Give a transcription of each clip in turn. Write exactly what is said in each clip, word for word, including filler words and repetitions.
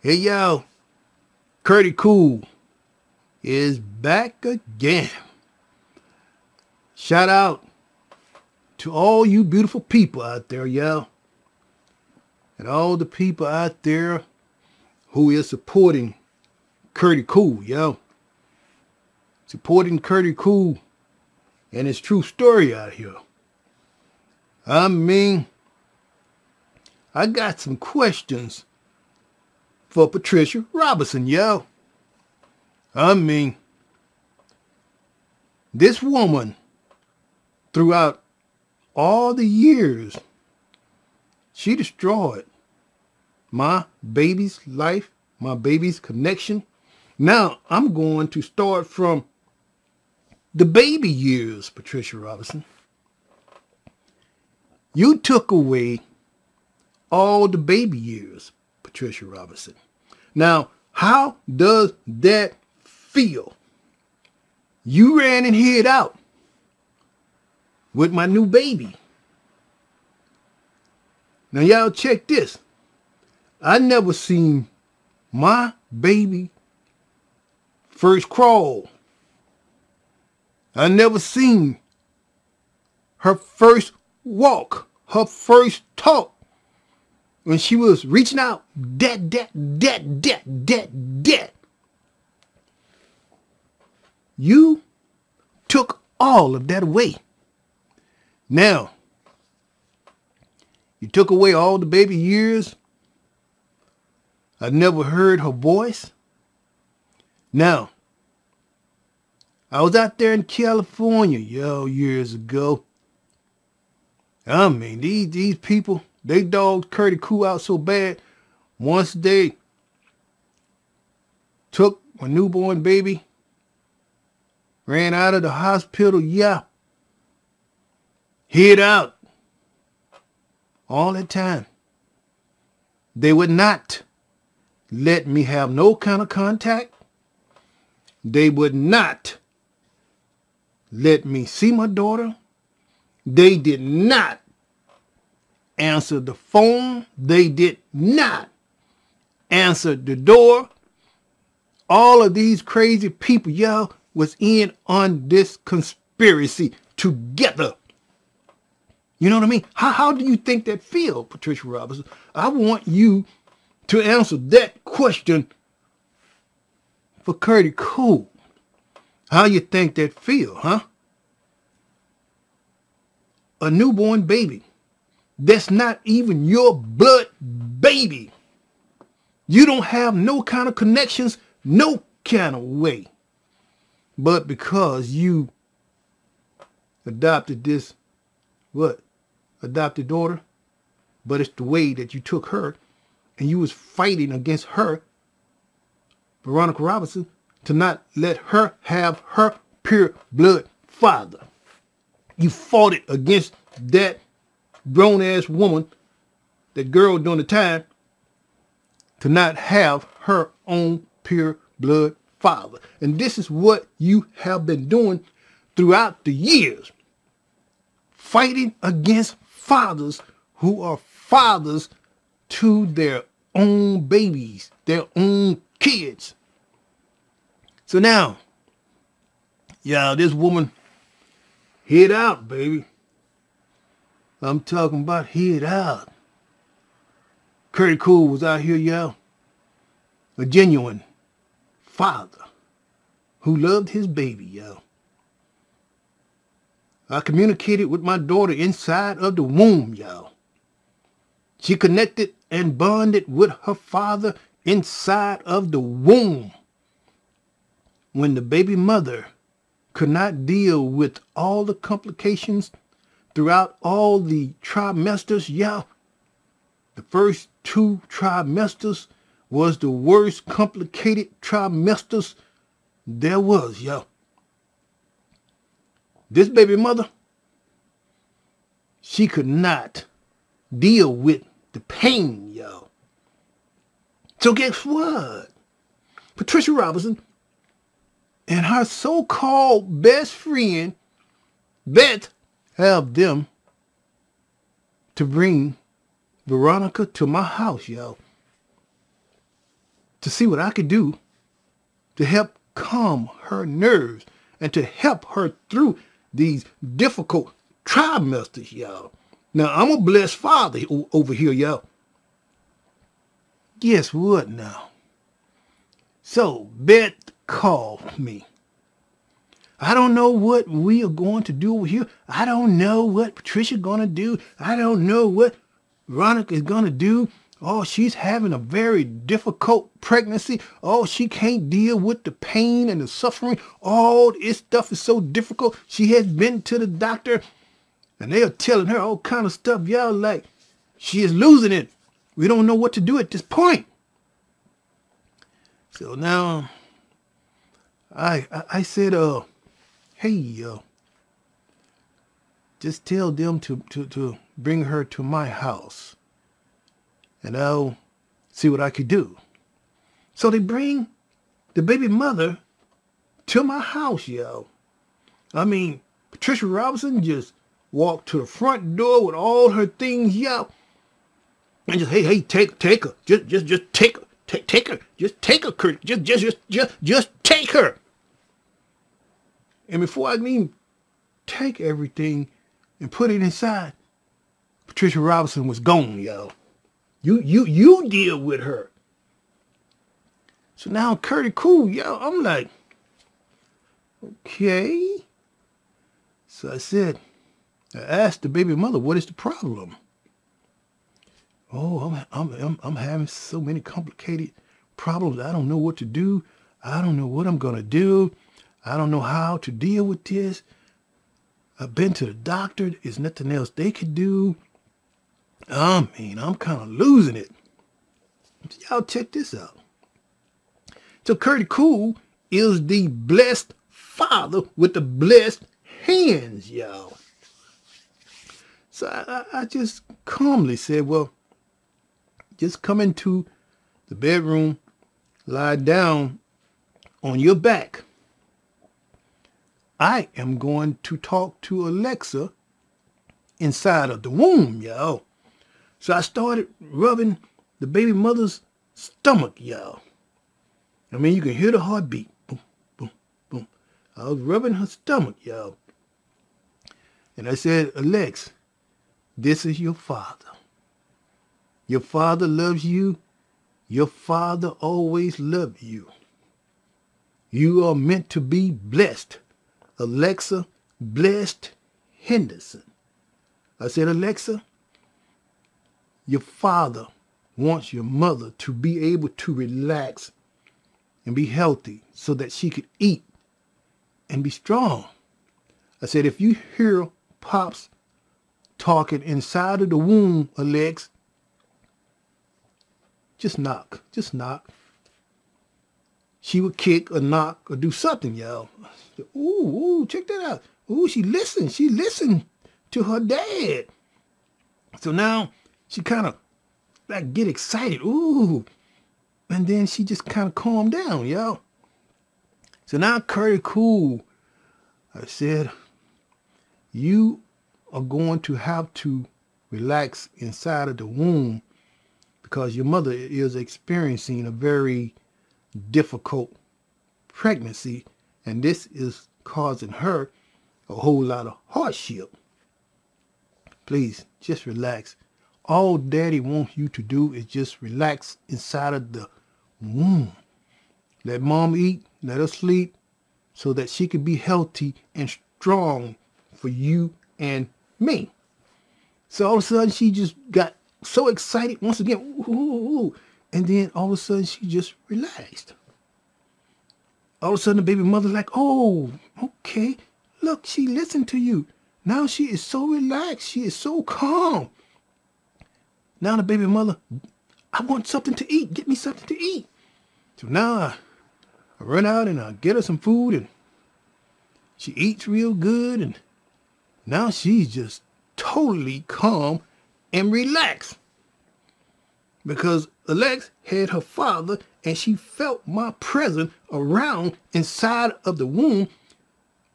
Hey, yo, Curtieecool is back again. Shout out to all you beautiful people out there, yo. And all the people out there who is supporting Curtieecool, yo. Supporting Curtieecool and his true story out here. I mean, I got some questions for Patricia Robinson, yo. I mean, this woman, throughout all the years, she destroyed my baby's life, my baby's connection. Now, I'm going to start from the baby years, Patricia Robinson. You took away all the baby years, Patricia Robinson. Now, how does that feel? You ran and hid out with my new baby. Now, y'all check this. I never seen my baby first crawl. I never seen her first walk, her first talk. When she was reaching out, dat, dat, dat, dat, dat, dat. You took all of that away. Now, you took away all the baby years. I never heard her voice. Now, I was out there in California, yo, years ago. I mean, these, these people, they dogged Curtieecool out so bad. Once they took my newborn baby, ran out of the hospital, yeah, hid out. All that time, they would not let me have no kind of contact. They would not let me see my daughter. They did not answer the phone. They did not answer the door. All of these crazy people, y'all, was in on this conspiracy together. You know what I mean? How, how do you think that feel, Patricia Robinson? I want you to answer that question for Curtieecool. How you think that feel, huh? A newborn baby. That's not even your blood baby. You don't have no kind of connections, no kind of way. But because you adopted this, what, adopted daughter, but it's the way that you took her, and you was fighting against her, Veronica Robinson, to not let her have her pure blood father. You fought it against that grown ass woman, that girl during the time, to not have her own pure blood father. And this is what you have been doing throughout the years. Fighting against fathers who are fathers to their own babies, their own kids. So now, yeah, this woman hid out, baby. I'm talking about hid out. Curtieecool was out here, y'all. A genuine father who loved his baby, y'all. I communicated with my daughter inside of the womb, y'all. She connected and bonded with her father inside of the womb. When the baby mother could not deal with all the complications throughout all the trimesters, y'all, the first two trimesters was the worst complicated trimesters there was, y'all. This baby mother, she could not deal with the pain, y'all. So guess what? Patricia Robinson and her so-called best friend, Beth, helped them to bring Veronica to my house, y'all. to see what I could do to help calm her nerves and to help her through these difficult trimesters, y'all. Now, I'm a blessed father over here, y'all. Guess what now? So Beth called me. I don't know what we are going to do over here. I don't know what Patricia's going to do. I don't know what Veronica is going to do. Oh, she's having a very difficult pregnancy. Oh, she can't deal with the pain and the suffering. All this stuff is so difficult. She has been to the doctor and they are telling her all kind of stuff, y'all, like she is losing it. We don't know what to do at this point. So now I, I, I said, uh, hey, uh, just tell them to, to, to bring her to my house and I'll see what I could do. So they bring the baby mother to my house, y'all. I mean, Patricia Robinson just walked to the front door with all her things, y'all. And just, hey, hey, take, take her. Just, just, just take her. Take, take her. Just take her, Kurt. Just, just, just, just, just take her. And before I can even take everything and put it inside, Patricia Robinson was gone, y'all. You, you, you deal with her. So now Curtieecool, y'all, I'm like, okay. So I said, I asked the baby mother, what is the problem? Oh, I'm, I'm, I'm, I'm having so many complicated problems. I don't know what to do. I don't know what I'm going to do. I don't know how to deal with this. I've been to the doctor. There's nothing else they could do. I mean, I'm kind of losing it. Y'all check this out. So Curtieecool is the blessed father with the blessed hands, y'all. So I, I just calmly said, well, just come into the bedroom, lie down on your back. I am going to talk to Alexa inside of the womb, y'all. So I started rubbing the baby mother's stomach, y'all. I mean, you can hear the heartbeat. Boom, boom, boom. I was rubbing her stomach, y'all. And I said, Alexa, this is your father. Your father loves you. Your father always loved you. You are meant to be blessed. Alexa Blessed Henderson. I said, Alexa, your father wants your mother to be able to relax and be healthy so that she could eat and be strong. I said, if you hear Pops talking inside of the womb, Alex, just knock, just knock. She would kick or knock or do something, y'all. Ooh, ooh, check that out. Ooh, she listened. She listened to her dad. So now she kind of like get excited. Ooh. And then she just kind of calmed down, y'all. So now Curtieecool, I said, you are going to have to relax inside of the womb because your mother is experiencing a very difficult pregnancy, and this is causing her a whole lot of hardship. Please just relax. All daddy wants you to do is just relax inside of the womb. Let mom eat, let her sleep, so that she can be healthy and strong for you and me. So all of a sudden she just got so excited once again. Ooh, ooh, ooh. And then all of a sudden she just relaxed. All of a sudden the baby mother's like, oh, okay. Look, she listened to you. Now she is so relaxed. She is so calm. Now the baby mother, I want something to eat. Get me something to eat. So now I, I run out and I get her some food and she eats real good. And now she's just totally calm and relaxed because Alex had her father and she felt my presence around inside of the womb.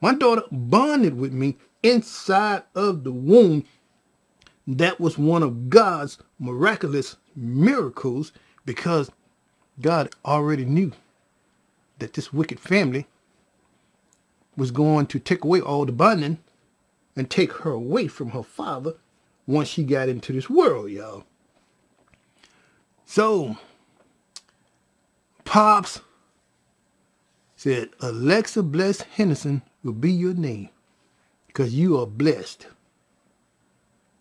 My daughter bonded with me inside of the womb. That was one of God's miraculous miracles because God already knew that this wicked family was going to take away all the bonding and take her away from her father once she got into this world, y'all. So, Pops said, Alexa Blessed Henderson will be your name because you are blessed.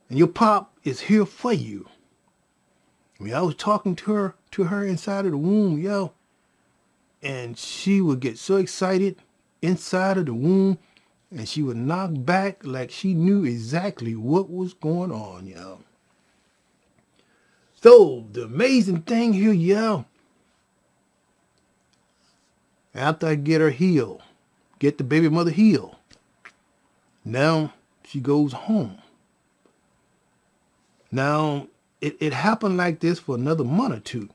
And your pop is here for you. I mean, I was talking to her, to her inside of the womb, yo. And she would get so excited inside of the womb, and she would knock back like she knew exactly what was going on, y'all. So, the amazing thing here, y'all. After I get her healed, get the baby mother healed, now she goes home. Now, it, it happened like this for another month or two.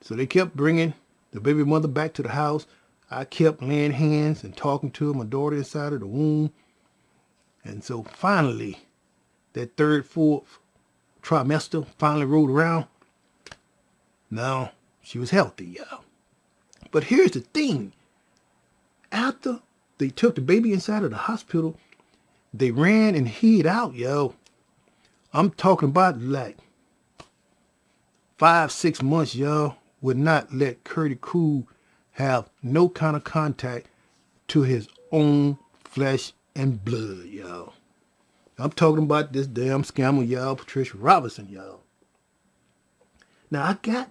So they kept bringing the baby mother back to the house. I kept laying hands and talking to my daughter inside of the womb. And so finally, that third, fourth trimester finally rolled around. Now, she was healthy, y'all. But here's the thing. After they took the baby inside of the hospital, they ran and hid out, y'all. I'm talking about like five, six months, y'all, would not let Curtieecool have no kind of contact to his own flesh and blood, y'all. I'm talking about this damn scammer, y'all, Patricia Robinson, y'all. Now, I got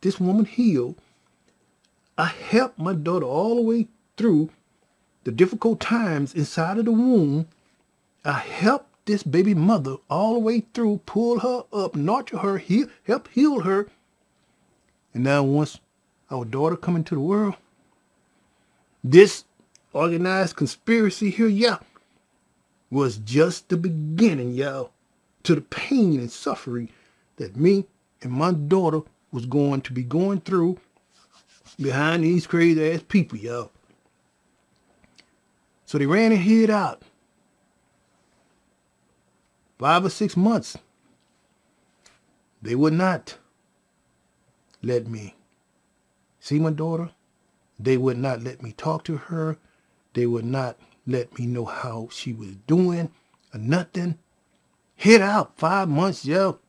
this woman healed. I helped my daughter all the way through the difficult times inside of the womb. I helped this baby mother all the way through, pull her up, nurture her, heal, help heal her. And now once our daughter come into the world, this organized conspiracy here, yeah, was just the beginning, y'all, to the pain and suffering that me and my daughter was going to be going through behind these crazy ass people, y'all. So they ran and hid out. Five or six months, they would not let me see my daughter. They would not let me talk to her. They would not let me know how she was doing or nothing. Hit out five months, yo.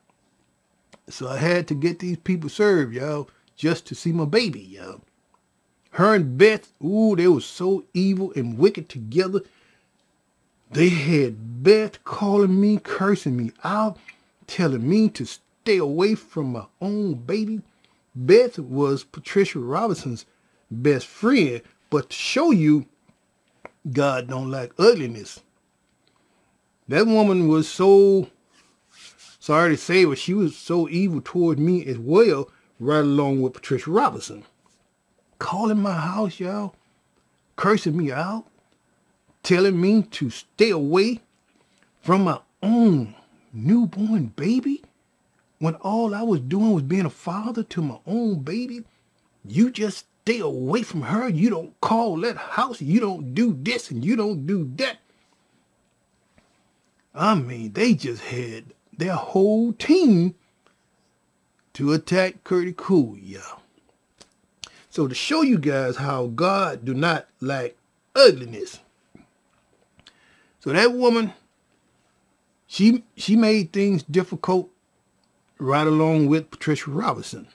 So I had to get these people served, yo, just to see my baby, yo. Her and Beth, ooh, they were so evil and wicked together. They had Beth calling me, cursing me out, telling me to stay away from my own baby. Beth was Patricia Robinson's best friend, but to show you, God don't like ugliness. That woman was so, sorry to say, but she was so evil toward me as well, right along with Patricia Robinson. Calling my house, y'all, cursing me out, telling me to stay away from my own newborn baby when all I was doing was being a father to my own baby. You just stay away from her. You don't call that house. You don't do this and you don't do that. I mean, they just had their whole team to attack Curtieecool, y'all. So to show you guys how God do not like ugliness. So that woman, she she made things difficult right along with Patricia Robinson.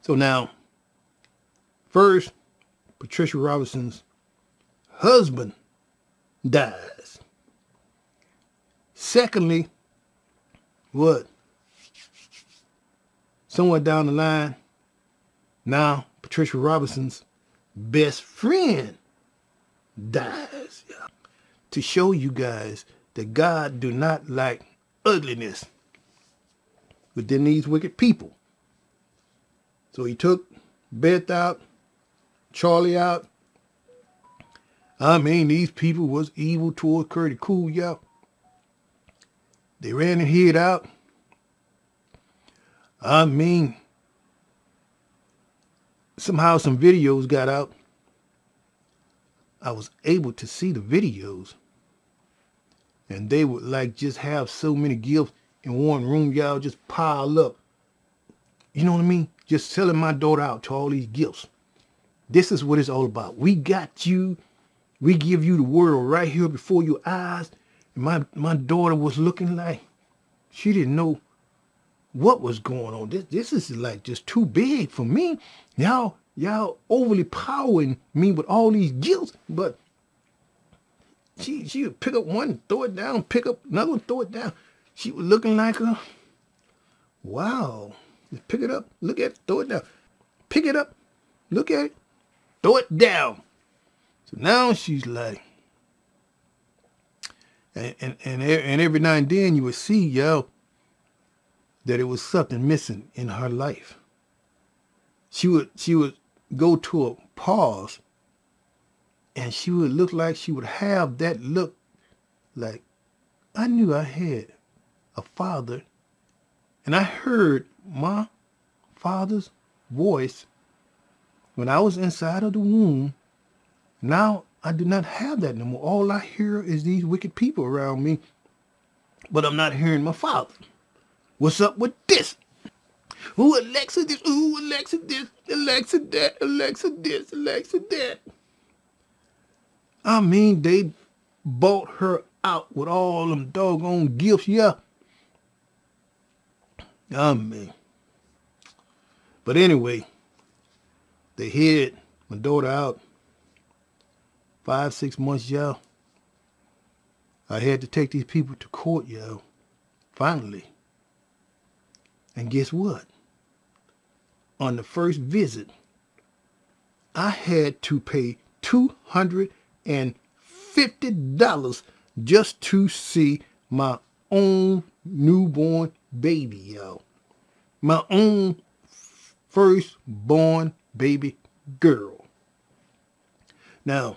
So now, first, Patricia Robinson's husband dies. Secondly, what? Somewhere down the line, now Patricia Robinson's best friend dies. Yeah. To show you guys that God do not like ugliness within these wicked people. So he took Beth out, Charlie out. I mean, these people was evil toward Curtieecool, y'all. They ran and hid out. I mean, somehow some videos got out. I was able to see the videos, and they would like just have so many gifts in one room, y'all, just pile up. You know what I mean? Just selling my daughter out to all these gifts. This is what it's all about. We got you. We give you the world right here before your eyes. My my daughter was looking like she didn't know what was going on. This this is like just too big for me. Y'all, y'all overly powering me with all these gifts, but she she would pick up one, throw it down, pick up another one, throw it down. She was looking like a, wow. Just pick it up, look at it, throw it down. Pick it up, look at it, throw it down. So now she's like, and and and, and every now and then you would see, yo, that it was something missing in her life. She would she would go to a pause, and she would look like she would have that look, like, I knew I had a father, and I heard my father's voice when I was inside of the womb. Now I do not have that no more. All I hear is these wicked people around me, but I'm not hearing my father. What's up with this? Ooh, Alexa this, ooh, Alexa this, Alexa that, Alexa this, Alexa that. I mean, they bought her out with all them doggone gifts, yeah. I mean, but anyway, they hid my daughter out. Five, six months, y'all. I had to take these people to court, y'all. Finally. And guess what? On the first visit, I had to pay two hundred fifty dollars just to see my own newborn baby, y'all. My own firstborn baby girl. Now,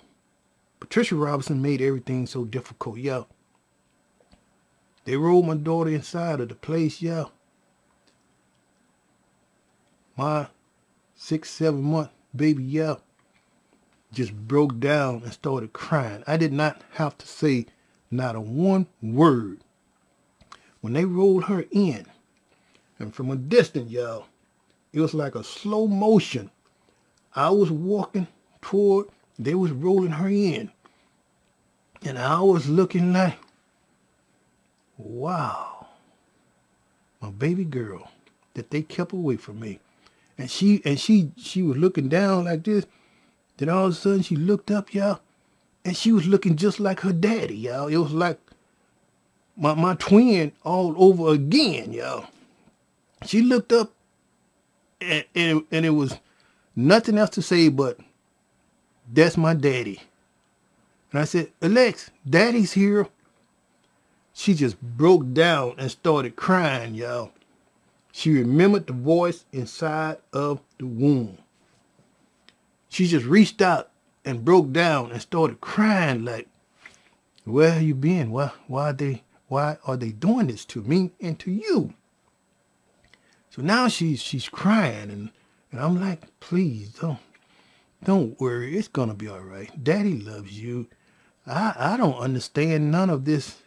Patricia Robinson made everything so difficult, y'all. They rolled my daughter inside of the place, y'all. My six, seven month baby, y'all, just broke down and started crying. I did not have to say not a one word. When they rolled her in, and from a distance, y'all, it was like a slow motion. I was walking toward. They was rolling her in, and I was looking like, wow, my baby girl that they kept away from me. And she and she she was looking down like this. Then all of a sudden she looked up, y'all, and she was looking just like her daddy, y'all. It was like my, my twin all over again, y'all. She looked up, and, and, and it was nothing else to say but, that's my daddy. And I said, Alex, daddy's here. She just broke down and started crying, y'all. She remembered the voice inside of the womb. She just reached out and broke down and started crying like, where have you been? Why, why, are they, why are they doing this to me and to you? So now she's, she's crying, and, and I'm like, please don't. Don't worry, it's gonna be all right. Daddy loves you. I, I don't understand none of this,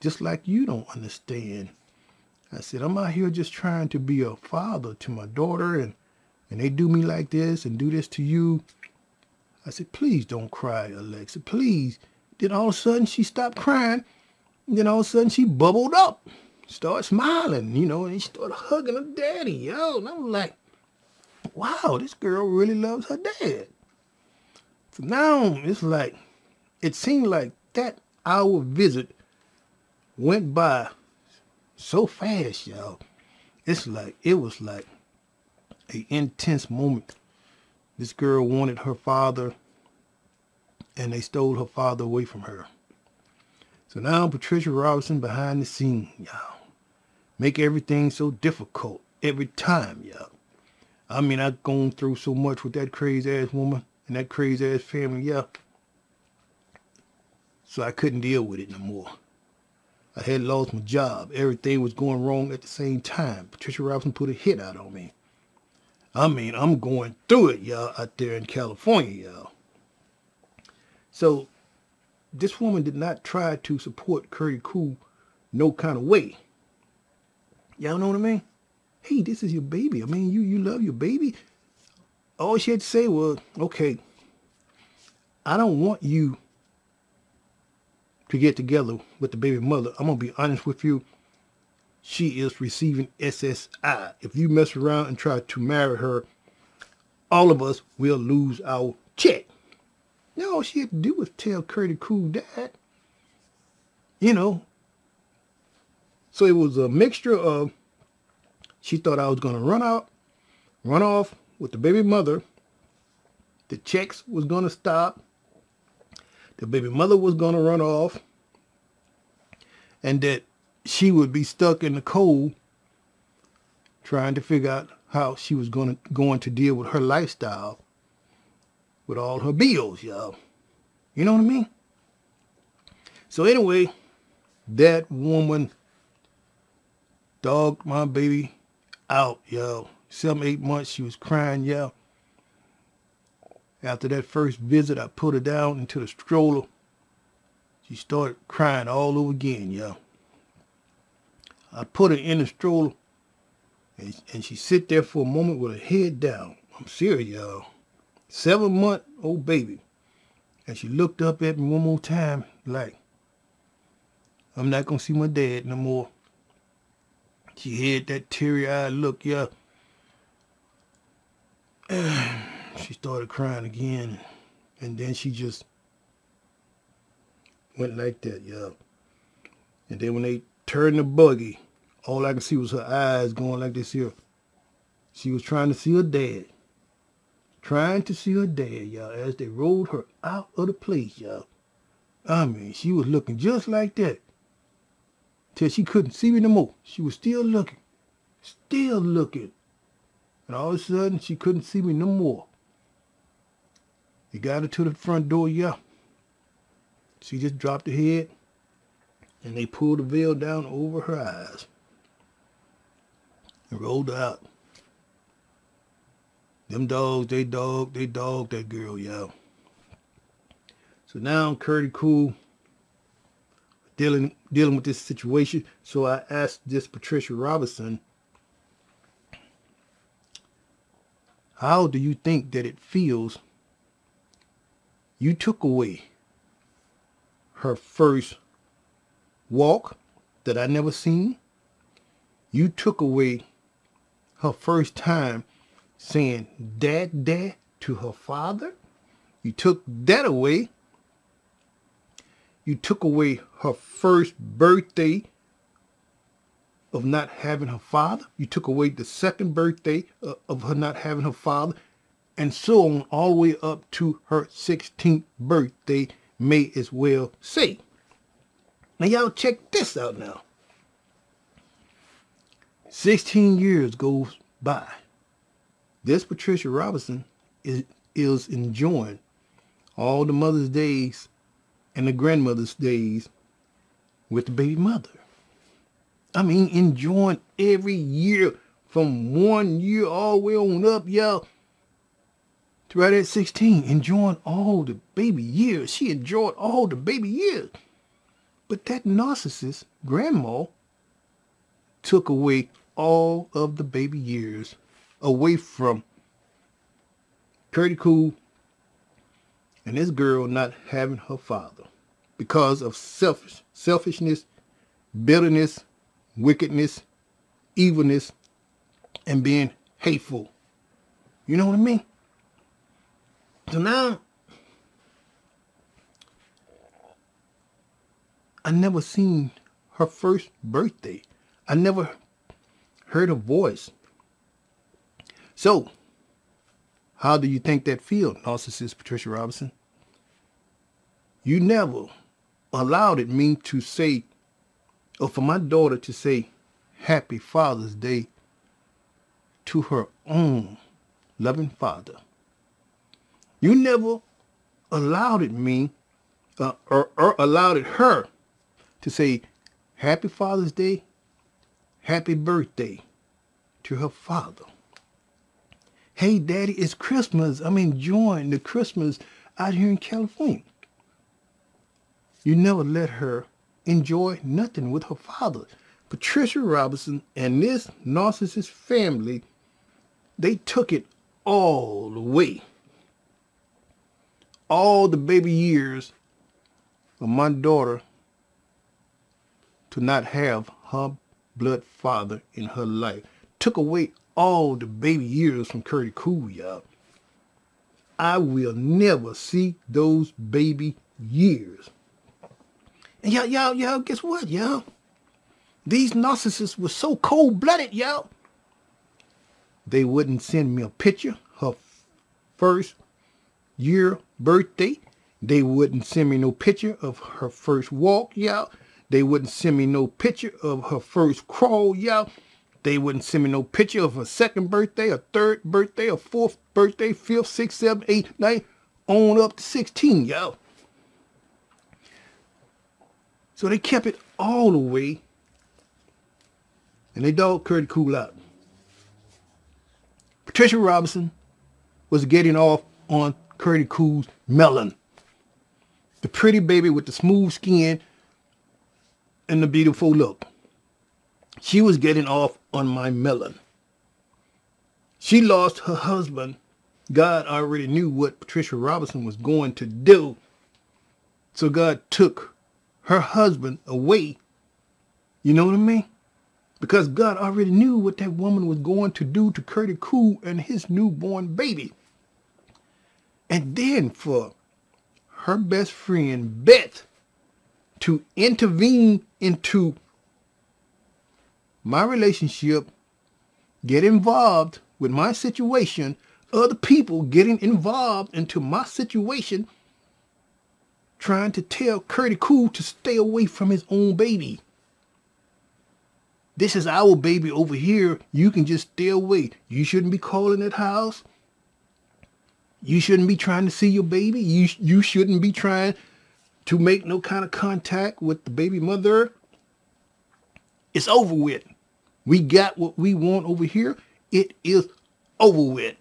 just like you don't understand. I said, I'm out here just trying to be a father to my daughter, and, and they do me like this and do this to you. I said, please don't cry, Alexa, please. Then all of a sudden she stopped crying. Then all of a sudden she bubbled up, started smiling, you know, and she started hugging her daddy, yo. And I'm like, wow, this girl really loves her dad. So now it's like, it seemed like that hour visit went by so fast, y'all. It's like, it was like an intense moment. This girl wanted her father, and they stole her father away from her. So now Patricia Robinson behind the scene, y'all, make everything so difficult every time, y'all. I mean, I've gone through so much with that crazy-ass woman and that crazy-ass family, yeah. So I couldn't deal with it no more. I had lost my job. Everything was going wrong at the same time. Patricia Robinson put a hit out on me. I mean, I'm going through it, y'all, out there in California, y'all. So this woman did not try to support Curtieecool no kind of way. Y'all know what I mean? hey, this is your baby. I mean, you, you love your baby. All she had to say was, okay, I don't want you to get together with the baby mother. I'm going to be honest with you. She is receiving S S I. If you mess around and try to marry her, all of us will lose our check. Now all she had to do was tell Curtieecool that. You know. So it was a mixture of, she thought I was going to run out, run off with the baby mother. The checks was going to stop. The baby mother was going to run off. And that she would be stuck in the cold trying to figure out how she was going to, going to deal with her lifestyle with all her bills, y'all. You know what I mean? So anyway, that woman dogged my baby out, y'all. Seven, eight months, she was crying, y'all. After that first visit, I put her down into the stroller. She started crying all over again, y'all. I put her in the stroller, and, and she sit there for a moment with her head down. I'm serious, y'all. Seven-month-old baby. And she looked up at me one more time, like, I'm not going to see my dad no more. She had that teary-eyed look, y'all. She started crying again, and then she just went like that, y'all. And then when they turned the buggy, all I could see was her eyes going like this here. She was trying to see her dad. Trying to see her dad, y'all, as they rolled her out of the place, y'all. I mean, she was looking just like that. Till she couldn't see me no more. She was still looking. Still looking. And all of a sudden, she couldn't see me no more. They got her to the front door, y'all. She just dropped her head. And they pulled the veil down over her eyes and rolled her out. Them dogs, they dog, they dog that girl, y'all. So now Curtieecool dealing dealing with this situation. So I asked this Patricia Robinson, how do you think that it feels you took away her first walk that I never seen? You took away her first time saying dad dad to her father. You took that away. You took away her first birthday of not having her father. You took away the second birthday of her not having her father, and so on all the way up to her sixteenth birthday, may as well say. Now, y'all check this out now. sixteen years goes by. This Patricia Robinson is, is enjoying all the mother's days and the grandmother's days with the baby mother. I mean, enjoying every year from one year all the way on up, y'all. Throughout that sixteen, enjoying all the baby years. She enjoyed all the baby years. But that narcissist, grandma, took away all of the baby years away from Curtieecool and this girl not having her father because of selfish, selfishness, bitterness, wickedness, evilness, and being hateful. You know what I mean? So now, I never seen her first birthday. I never heard her voice. So, how do you think that feels, narcissist Patricia Robinson? You never allowed it me to say, or for my daughter to say, Happy Father's Day to her own loving father. You never allowed it me, uh, or, or allowed it her to say Happy Father's Day, Happy Birthday to her father. Hey, Daddy, it's Christmas. I'm enjoying the Christmas out here in California. You never let her enjoy nothing with her father. Patricia Robinson and this narcissist family, they took it all the way. All the baby years of my daughter to not have her blood father in her life. Took away all the baby years from Curtieecool, y'all. I will never see those baby years. And y'all, y'all, y'all, guess what, y'all? These narcissists were so cold-blooded, y'all. They wouldn't send me a picture her first year birthday. They wouldn't send me no picture of her first walk, y'all. They wouldn't send me no picture of her first crawl, y'all. They wouldn't send me no picture of her second birthday, her third birthday, her fourth birthday, fifth, sixth, seventh, eighth, ninth, on up to sixteen, y'all. So they kept it all the way, and they dog Curtieecool out. Patricia Robinson was getting off on Curtieecool's melon. The pretty baby with the smooth skin and the beautiful look. She was getting off on my melon. She lost her husband. God already knew what Patricia Robinson was going to do. So God took her husband away. You know what I mean? Because God already knew what that woman was going to do to Curtieecool and his newborn baby. And then for her best friend, Beth, to intervene into my relationship, get involved with my situation, other people getting involved into my situation, trying to tell Curtieecool to stay away from his own baby. This is our baby over here. You can just stay away. You shouldn't be calling that house. You shouldn't be trying to see your baby. You, you shouldn't be trying to make no kind of contact with the baby mother. It's over with. We got what we want over here. It is over with.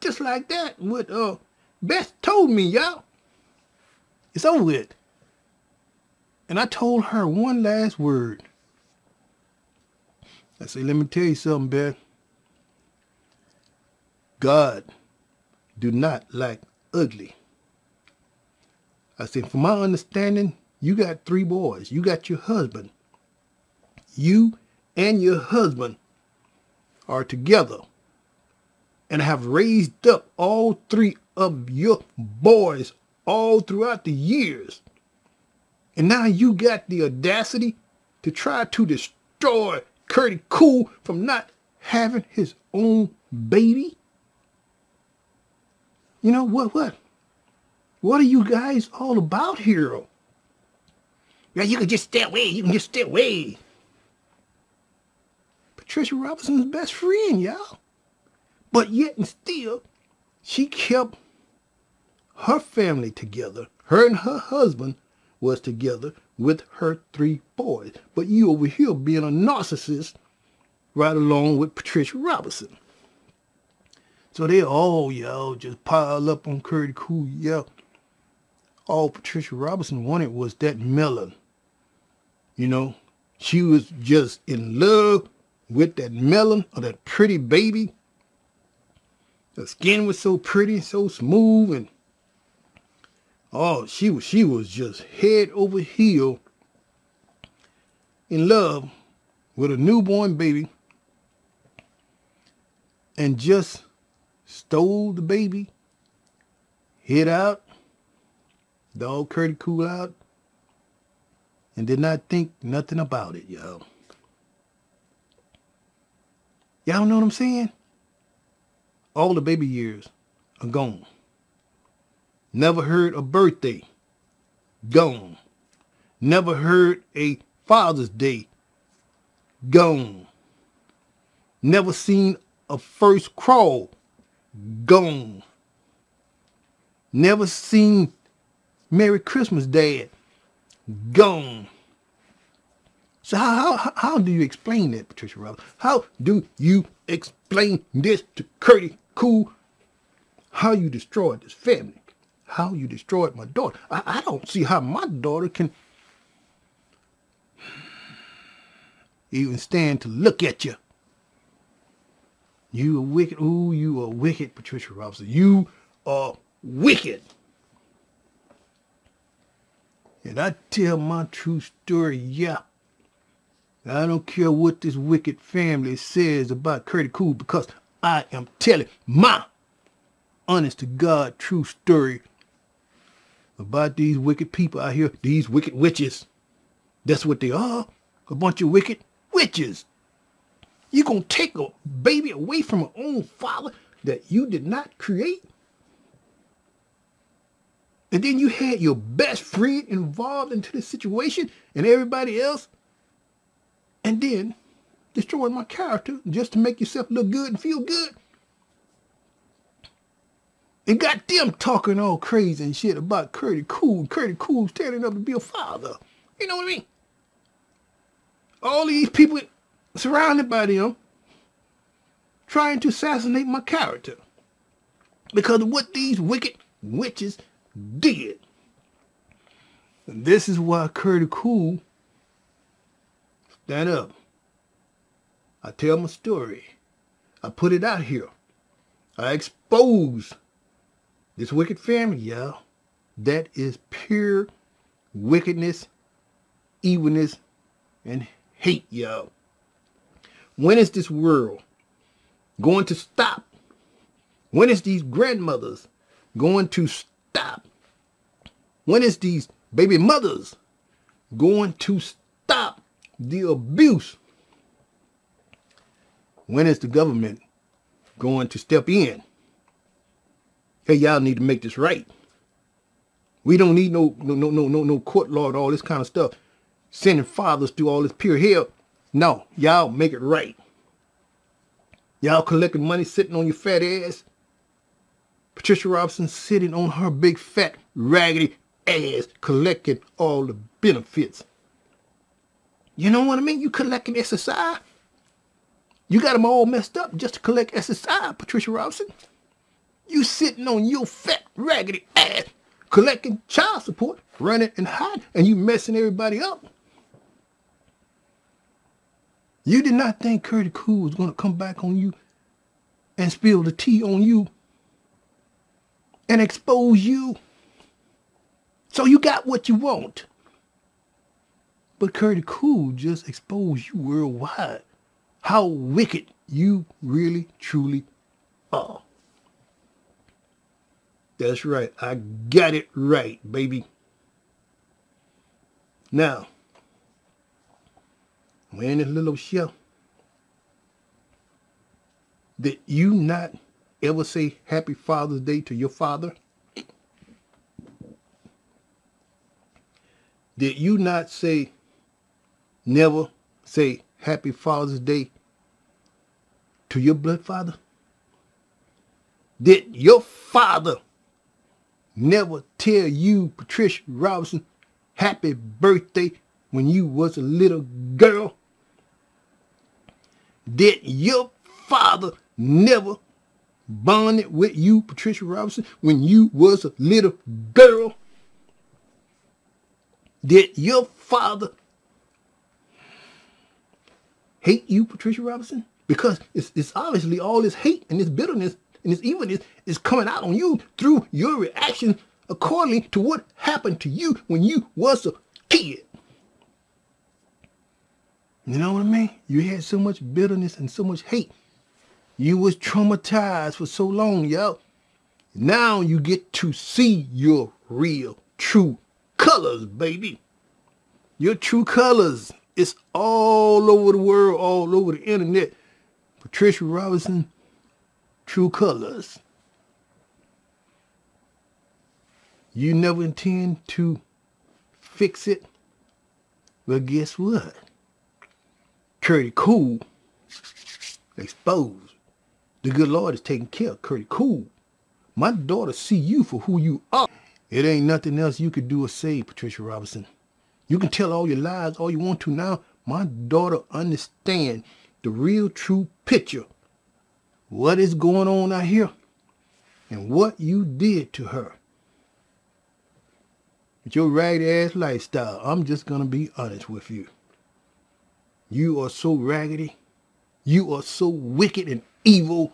Just like that, what uh, Beth told me, y'all. It's over with. And I told her one last word. I said, let me tell you something, Beth. God do not like ugly. I said, from my understanding, you got three boys. You got your husband. You and your husband are together and have raised up all three of your boys all throughout the years. And now you got the audacity to try to destroy Curtieecool from not having his own baby. You know what? What? What are you guys all about here? Yeah, you can just stay away. You can just stay away. Patricia Robinson's best friend, y'all. But yet and still, she kept her family together. Her and her husband was together with her three boys. But you over here being a narcissist right along with Patricia Robinson. So they all, y'all, just pile up on Curtieecool, y'all. All Patricia Robinson wanted was that melon. You know, she was just in love with that melon or that pretty baby. Her skin was so pretty, so smooth, and oh, she was she was just head over heel in love with a newborn baby, and just stole the baby, hid out, dog Curtieecool out, and did not think nothing about it, y'all. Y'all know what I'm saying? All the baby years are gone. Never heard a birthday. Gone. Never heard a Father's Day. Gone. Never seen a first crawl. Gone. Never seen Merry Christmas, Dad. Gone. So how, how, how do you explain that, Patricia Robinson? How do you explain this to Curtieecool? How you destroyed this family? How you destroyed my daughter? I, I don't see how my daughter can even stand to look at you. You are wicked. Ooh, you are wicked, Patricia Robinson. You are wicked. And I tell my true story, yeah. I don't care what this wicked family says about Curtieecool, because I am telling my honest to God true story about these wicked people out here, these wicked witches. That's what they are, a bunch of wicked witches. You gonna take a baby away from her own father that you did not create? And then you had your best friend involved into this situation and everybody else. And then destroying my character just to make yourself look good and feel good. And got them talking all crazy and shit about Curtieecool. Curtieecool standing up to be a father. You know what I mean? All these people surrounded by them trying to assassinate my character because of what these wicked witches did. And this is why Curtieecool stand up. I tell my story. I put it out here. I expose this wicked family, y'all. That is pure wickedness, evilness, and hate, y'all. When is this world going to stop? When is these grandmothers going to stop? When is these baby mothers going to stop the abuse? When is the government going to step in? Hey, y'all need to make this right. We don't need no no no no no no court law and all this kind of stuff. Sending fathers through all this pure hell. No, y'all make it right. Y'all collecting money sitting on your fat ass. Patricia Robinson sitting on her big fat raggedy ass collecting all the benefits. You know what I mean? You collecting S S I. You got them all messed up just to collect S S I, Patricia Robinson. You sitting on your fat raggedy ass collecting child support, running and hiding, and you messing everybody up. You did not think Curtieecool was going to come back on you and spill the tea on you and expose you. So you got what you want. But Curtieecool just exposed you worldwide how wicked you really, truly are. That's right. I got it right, baby. Now, we're in this little show. Did you not ever say Happy Father's Day to your father? Did you not say, never say Happy Father's Day to your blood father? Did your father never tell you, Patricia Robinson, happy birthday when you was a little girl? Did your father never bond with you, Patricia Robinson, when you was a little girl? Did your father hate you, Patricia Robinson? Because it's, it's obviously all this hate and this bitterness and this evilness is coming out on you through your reaction according to what happened to you when you was a kid. You know what I mean? You had so much bitterness and so much hate. You was traumatized for so long, yo. Now you get to see your real, true colors, baby. Your true colors. It's all over the world, all over the internet. Patricia Robinson, true colors. You never intend to fix it. But guess what? Curtieecool exposed. The good Lord is taking care of Curtieecool. My daughter see you for who you are. It ain't nothing else you could do or say, Patricia Robinson. You can tell all your lies all you want to now. My daughter understand the real true picture. What is going on out here and what you did to her. With your ragged ass lifestyle, I'm just going to be honest with you. You are so raggedy. You are so wicked and evil.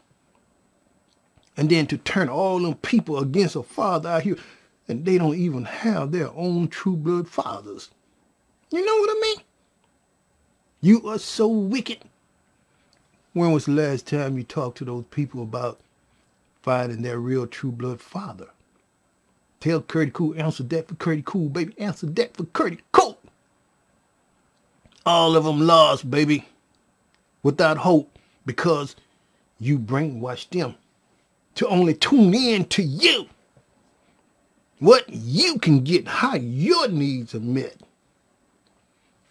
And then to turn all them people against a father out here, and they don't even have their own true blood fathers. You know what I mean? You are so wicked. When was the last time you talked to those people about finding their real true blood father? Tell Curtieecool, answer that for Curtieecool, baby. Answer that for Curtieecool. All of them lost, baby. Without hope, because you brainwashed them to only tune in to you. What you can get, how your needs are met.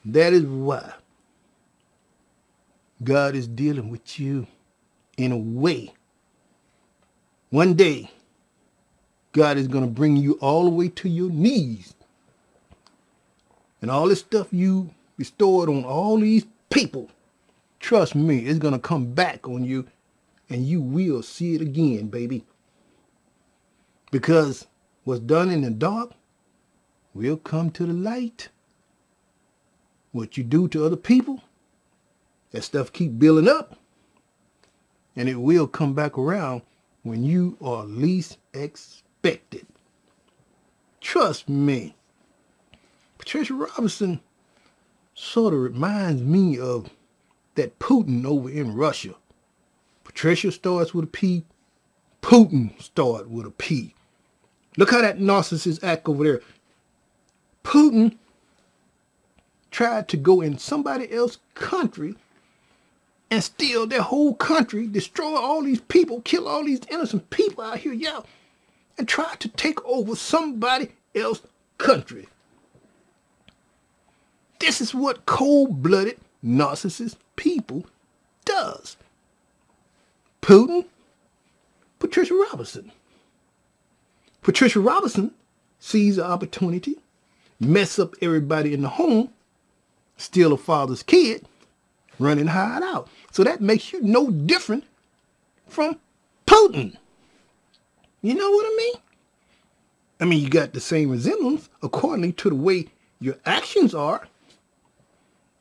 That is why God is dealing with you in a way. One day, God is going to bring you all the way to your knees. And all this stuff you bestowed on all these people, trust me, it's going to come back on you, and you will see it again, baby. Because what's done in the dark will come to the light. What you do to other people, that stuff keep building up, and it will come back around when you are least expected. Trust me. Patricia Robinson sort of reminds me of that Putin over in Russia. Patricia starts with a P. Putin starts with a P. Look how that narcissist act over there. Putin tried to go in somebody else's country and steal their whole country, destroy all these people, kill all these innocent people out here, y'all, and try to take over somebody else's country. This is what cold-blooded narcissist people does. Putin, Patricia Robinson. Patricia Robinson sees the opportunity, mess up everybody in the home, steal a father's kid, run and hide out. So that makes you no different from Putin. You know what I mean? I mean, you got the same resemblance according to the way your actions are.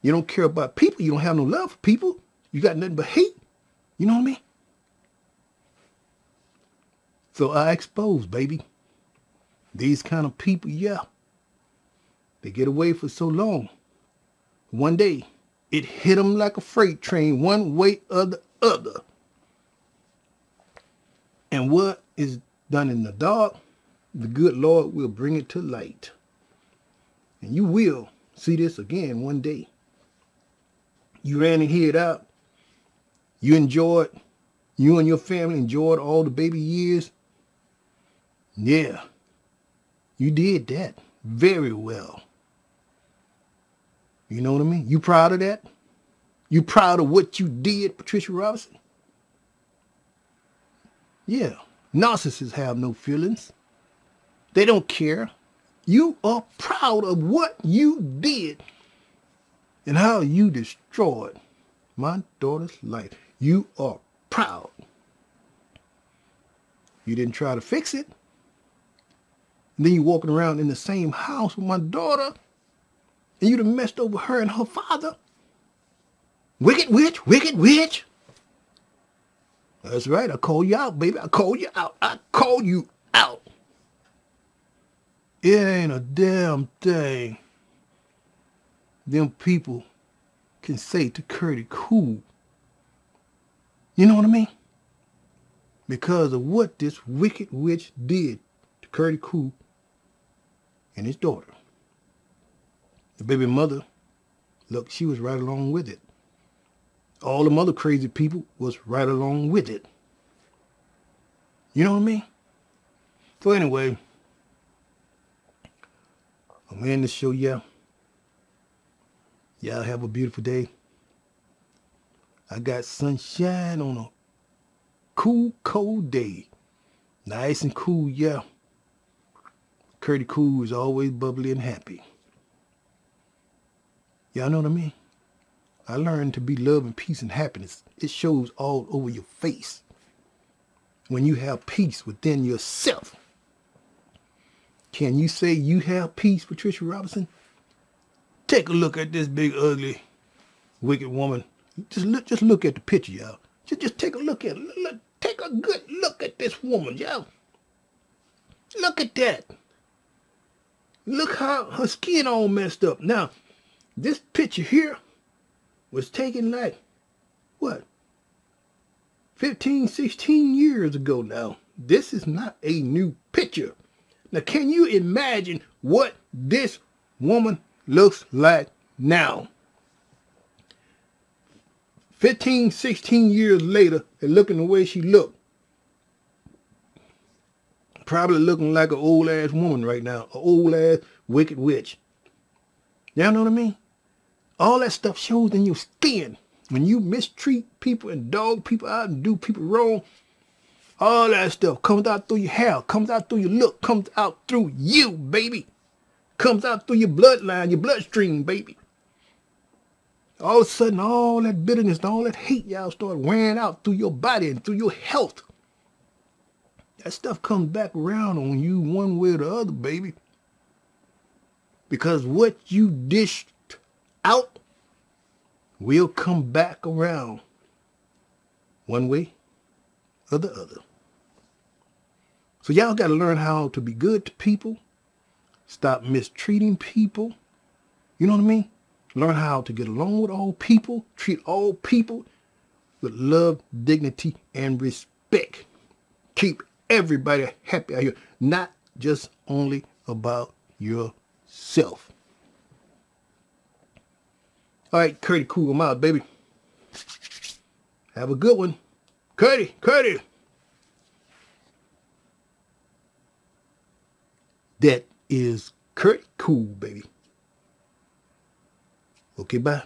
You don't care about people. You don't have no love for people. You got nothing but hate. You know what I mean? So I expose, baby. These kind of people, yeah. They get away for so long. One day, it hit them like a freight train, one way or the other. And what is done in the dark, the good Lord will bring it to light. And you will see this again one day. You ran and hid out. You enjoyed, you and your family enjoyed all the baby years. Yeah, you did that very well. You know what I mean? You proud of that? You proud of what you did, Patricia Robinson? Yeah, narcissists have no feelings. They don't care. You are proud of what you did and how you destroyed my daughter's life. You are proud. You didn't try to fix it. And then you're walking around in the same house with my daughter, and you'd have messed over her and her father. Wicked witch, wicked witch. That's right, I call you out, baby. I call you out. I call you out. It ain't a damn thing them people can say to Curtieecool. You know what I mean? Because of what this wicked witch did to Curtieecool and his daughter. The baby mother, look, she was right along with it. All the other crazy people was right along with it. You know what I mean? So anyway, I'm going to end the show, yeah. Y'all have a beautiful day. I got sunshine on a cool, cold day. Nice and cool, yeah. Curtieecool is always bubbly and happy. Y'all know what I mean? I learned to be love and peace and happiness. It shows all over your face when you have peace within yourself. Can you say you have peace, Patricia Robinson? Take a look at this big, ugly, wicked woman. Just look, just look at the picture, y'all. Just, just take a look at it. Look, take a good look at this woman, y'all. Look at that. Look how her skin all messed up. Now, this picture here was taken like, what, fifteen, sixteen years ago now. This is not a new picture. Now, can you imagine what this woman looks like now? fifteen, sixteen years later, and looking the way she looked. Probably looking like an old-ass woman right now. An old-ass wicked witch. Y'all know what I mean? All that stuff shows in your skin. When you mistreat people and dog people out and do people wrong, all that stuff comes out through your hair, comes out through your look, comes out through you, baby. Comes out through your bloodline, your bloodstream, baby. All of a sudden, all that bitterness and all that hate, y'all, start wearing out through your body and through your health. That stuff comes back around on you one way or the other, baby. Because what you dished out will come back around one way or the other. So y'all got to learn how to be good to people. Stop mistreating people. You know what I mean? Learn how to get along with all people. Treat all people with love, dignity, and respect. Keep everybody happy out here. Not just only about yourself. All right, Curtie Cool, I'm out, baby. Have a good one. Curtie, Curtie. That is Curtie Cool, baby. Okay, bye.